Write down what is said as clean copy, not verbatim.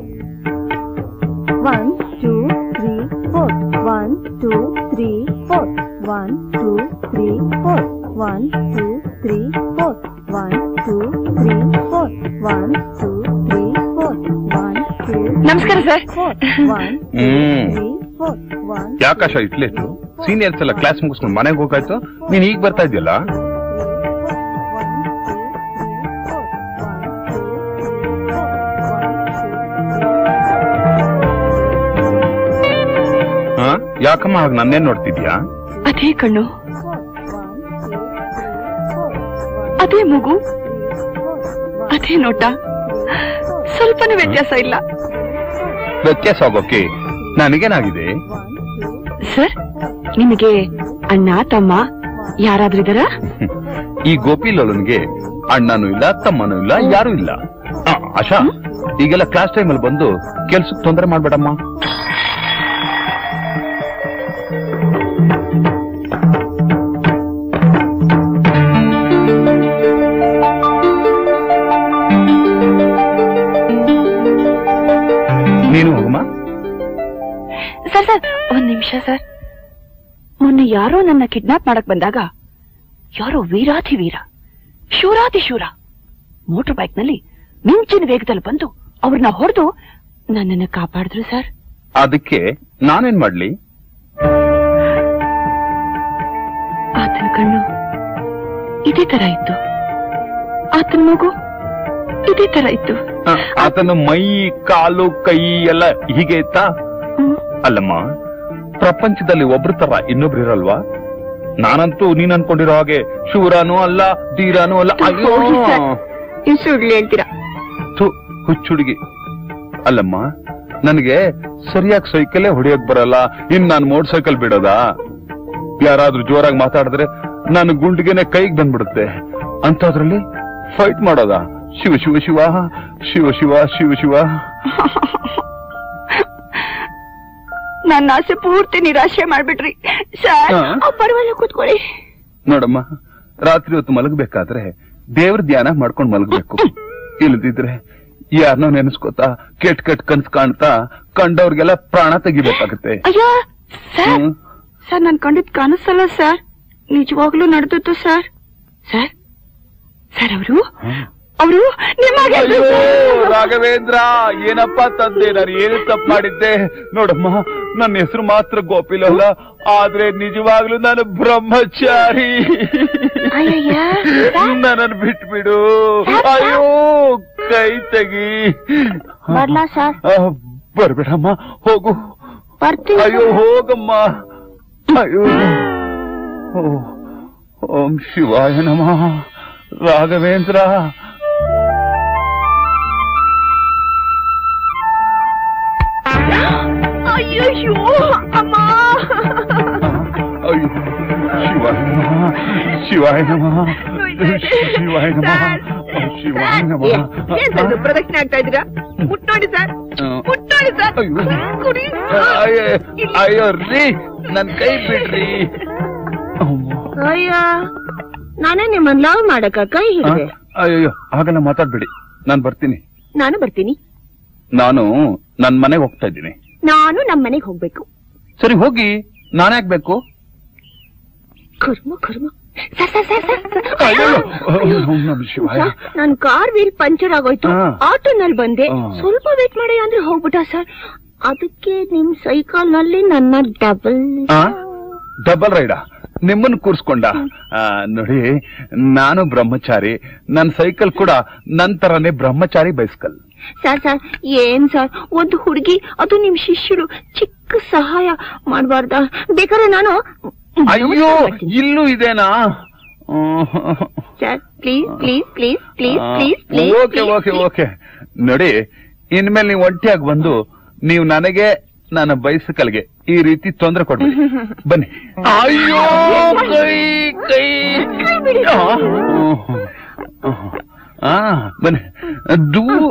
1 2 3 4 1 2 3 4 1 2 3 4 1 2 3 4 1 2 3 4 1 2 3 4 1 2 नमस्कार सर 1 2 3 4 1 ಯಾಕಶ ಇಟ್ಲೇತು ಸೀನಿಯರ್ಸ್ ಎಲ್ಲ ಕ್ಲಾಸ್ ಮುಗಿಸ್ಕೊಂಡು ಮನೆಗೆ ಹೋಗಾಯ್ತು ನೀನು ಈಗ ಬರ್ತಾ ಇದೆಯಲ್ಲ ಯಾಕಮ್ಮ ಹಾಗೆ ನನ್ನೇ ನೋಡ್ತಿದ್ಯಾ ಅದೇ ಕಣ್ಣು ಅದೇ ಮೂಗು ಅದೇ ನೋಟ ಸ್ವಲ್ಪನೂ ವ್ಯತ್ಯಾಸ ಇಲ್ಲ ವ್ಯತ್ಯಾಸ ಆಗೋಕೆ ನನಗೇನಾಗಿದೆ ಸರ್ ನಿಮಗೆ ಅಣ್ಣ ತಮ್ಮ ಯಾರಾದ್ರೂ ಇದ್ದಾರಾ ಈ ಗೋಪಿ ಲೋಲನ್ಗೆ ಅಣ್ಣನೂ ಇಲ್ಲ ತಮ್ಮನೂ ಇಲ್ಲ ಯಾರೂ ಇಲ್ಲ ಆಶಾ ಈಗೆಲ್ಲ ಕ್ಲಾಸ್ ಟೈಮಲ್ಲಿ ಬಂದು ಕೆಲಸಕ್ಕೆ ತೊಂದರೆ ಮಾಡಬೇಡಮ್ಮ ಸರ್ ಮೊನ್ನೆ ಯಾರೋ ನನ್ನ ಕಿಡ್ನಾಪ್ ಮಾಡಕ್ ಬಂದಾಗ ಯಾರೋ ವೀರಾಧಿ ವೀರ ಶೂರಾಧಿ ಶೂರ ಮೋಟರ್ ಬೈಕ್ ನಲ್ಲಿ ಮಿಂಚಿನ ವೇಗದಲ್ಲಿ ಬಂದು ಅವ್ರನ್ನ ಹೊಡೆದು ನನ್ನನ್ನು ಕಾಪಾಡಿದ್ರು ಸರ್ ಅದಕ್ಕೆ ನಾನೇನ್ ಮಾಡ್ಲಿ ಆತನ ಕಣ್ಣು ಇದೇ ತರ ಇತ್ತು ಆತನ ಮಗು ಇದೇ ತರ ಇತ್ತು ಆತನ ಮೈ ಕಾಲು ಕೈ ಎಲ್ಲ ಹೀಗೆ ಇತ್ತಾ ಅಲ್ಲಮ್ಮ ಪ್ರಪಂಚದಲ್ಲಿ ಒಬ್ರು ತರ ಇನ್ನೊಬ್ರು ಇರಲ್ವಾ ನಾನಂತೂ ನೀನ್ ಅನ್ಕೊಂಡಿರೋ ಹಾಗೆ ಶೂರನೂ ಅಲ್ಲ ಧೀರನೂ ಅಲ್ಲ ಹುಚ್ಚುಡುಗಿ ಅಲ್ಲಮ್ಮ ನನಗೆ ಸರಿಯಾಗಿ ಸೈಕಲ್ಲೇ ಹೊಡಿಯೋಕ್ ಬರಲ್ಲ ಇನ್ ನಾನು ಮೋಟರ್ ಸೈಕಲ್ ಬಿಡೋದಾ ಯಾರಾದ್ರೂ ಜೋರಾಗಿ ಮಾತಾಡಿದ್ರೆ ನಾನು ಗುಂಡಿಗೆನೆ ಕೈಗೆ ಬಂದ್ಬಿಡುತ್ತೆ ಅಂತದ್ರಲ್ಲಿ ಫೈಟ್ ಮಾಡೋದ ಶಿವ ಶಿವ ಶಿವ ಶಿವ ಶಿವ ಶಿವ ಶಿವ ನನ್ನ ಆಸೆ ಪೂರ್ತಿ ನಿರಾಶೆ ಮಾಡ್ಬಿಟ್ರಿ ಸರ್ ಪರವಾಗಿಲ್ಲ ಕೂತ್ಕೊಳ್ಳಿ ನೋಡಮ್ಮ ರಾತ್ರಿ ಹೊತ್ತು ಮಲಗಬೇಕಾದ್ರೆ ದೇವ್ರ ಧ್ಯಾನ ಮಾಡ್ಕೊಂಡು ಮಲಗಬೇಕು ಇಲ್ಲದಿದ್ರೆ ಯಾರನ್ನೋ ನೆನೆಸ್ಕೋತಾ ಕೆಟ್ ಕೆಟ್ ಕನ್ಸ್ ಕಾಣ್ತಾ ಕಂಡವ್ರಿಗೆಲ್ಲ ಪ್ರಾಣ ತೆಗಿಬೇಕಾಗುತ್ತೆ ಅಯ್ಯೋ ಸರ್ ನನ್ ಕಂಡಿದ್ ಕನಸಲ್ಲ ಸರ್ ನಿಜವಾಗ್ಲೂ ನಡೆದಿತ್ತು ಸರ್ ಸರ್ ಸರ್ ಅವರು ಅವರು ರಾಘವೇಂದ್ರ ಏನಪ್ಪ ತಂದೆ ನಾನು ಏನು ತಪ್ಪು ಮಾಡಿದ್ದೆ ನೋಡಮ್ಮ ನನ್ನ ಹೆಸರು ಮಾತ್ರ ಗೋಪಿ ಲೋಲ ಆದ್ರೆ ನಿಜವಾಗ್ಲೂ ನಾನು ಬ್ರಹ್ಮಚಾರಿ ನನ್ನನ್ನು ಬಿಟ್ಬಿಡು ಅಯ್ಯೋ ಕೈ ತೆಗಿ ಬರ್ಬೇಡಮ್ಮ ಹೋಗು ಅಯ್ಯೋ ಹೋಗಮ್ಮ ಅಯ್ಯೋ ಓಂ ಶಿವಾಯ ನಮಃ ರಾಘವೇಂದ್ರ ಅಯ್ಯೋ ಅಮ್ಮ ಅಯ್ಯೋ ಶಿವಾಯ ನಮಃ ಶಿವಾಯ ನಮಃ ಶಿವಾಯ ನಮಃ ಪ್ರದಕ್ಷಿಣೆ ಆಗ್ತಾ ಇದ್ದೀರಾ ಮುಟ್ಟೋಡಿ ಸರ್ ಮುಟ್ಟೋಡಿ ಸರ್ ಅಯ್ಯೋ ರೀ ನನ್ ಕೈ ಬಿಡ್ರಿ ಅಯ್ಯ ನಾನೇ ನಿಮ್ಮನ್ನ ಲವ್ ಮಾಡಕ ಕೈ ಹಿಡಿದೆ ಅಯ್ಯೋ ಹಾಗೆಲ್ಲ ಮಾತಾಡ್ಬೇಡಿ ನಾನು ಬರ್ತೀನಿ ನಾನು ನನ್ ಮನೆಗೆ ಹೋಗ್ತಾ ಇದ್ದೀನಿ ನಾನು ನಮ್ಮ ಮನೆಗೆ ಹೋಗ್ಬೇಕು ಸರಿ ಹೋಗಿ ನಾನು ಆಗ್ಬೇಕು ಕರ್ಮ ಕರ್ಮ ನನ್ ಕಾರ್ ವೀಲ್ ಪಂಚರ್ ಆಗೋಯ್ತು ಆಟೋನಲ್ಲಿ ಬಂದೆ ಸ್ವಲ್ಪ ವೇಟ್ ಮಾಡಿ ಅಂದ್ರೆ ಹೋಗ್ಬಿಟ್ಟ ಸರ್ ಅದಕ್ಕೆ ನಿಮ್ ಸೈಕಲ್ ನಲ್ಲಿ ನನ್ನ ಡಬಲ್ ರೈಡಾ ನಿಮ್ಮನ್ನು ಕೂರಿಸ್ಕೊಂಡ ನೋಡಿ ನಾನು ಬ್ರಹ್ಮಚಾರಿ ನನ್ನ ಸೈಕಲ್ ಕೂಡ ನನ್ನ ತರನೇ ಬ್ರಹ್ಮಚಾರಿ ಬೈಸಿಕಲ್ ಸರ್ ಸರ್ ಏನ್ ಸರ್ ಒಂದು ಹುಡುಗಿ ಅದು ನಿಮ್ ಶಿಷ್ಯರು ಚಿಕ್ಕ ಸಹಾಯ ಮಾಡಬಾರ್ದ ಬೇಕಾದ್ರೆ ನಾನು ಅಯ್ಯೋ ಇಲ್ಲೂ ಇದೇನಾ sir please please please please please please okay okay okay ನೋಡಿ ಇನ್ಮೇಲೆ ನೀವು ಒಂಟಿಯಾಗಿ ಬಂದು ನೀವು ನನಗೆ ನನ್ನ ಬೈಸಿಕಲ್ಗೆ ಈ ರೀತಿ ತೊಂದರೆ ಕೊಡ್ಬೇಡಿ ಬನ್ನಿ ಅಯ್ಯೋ ಕೈ ಕೈ ಬನ್ನಿ ದೂ